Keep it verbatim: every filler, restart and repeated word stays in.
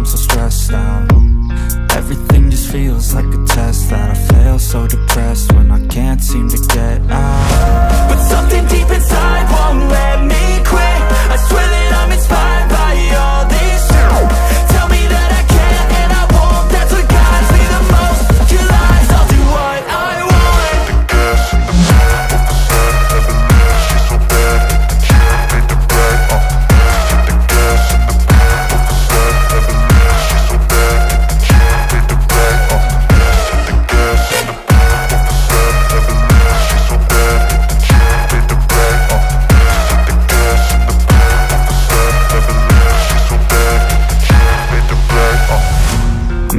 I'm so stressed out. Everything just feels like a test that I fail, so depressed when I can't seem to get out. But something deep inside won't let me quit. I swear that I'm inspired by all this shit. Tell me that I can't and I won't. That's what guides me the most. You lies, I'll do what I want. The gas in the mud, with the sun having this, she's so bad that the kid made the bread off the mess. The gas in the mud, with the sun having this, she's so bad that the kid made the bread off the mess.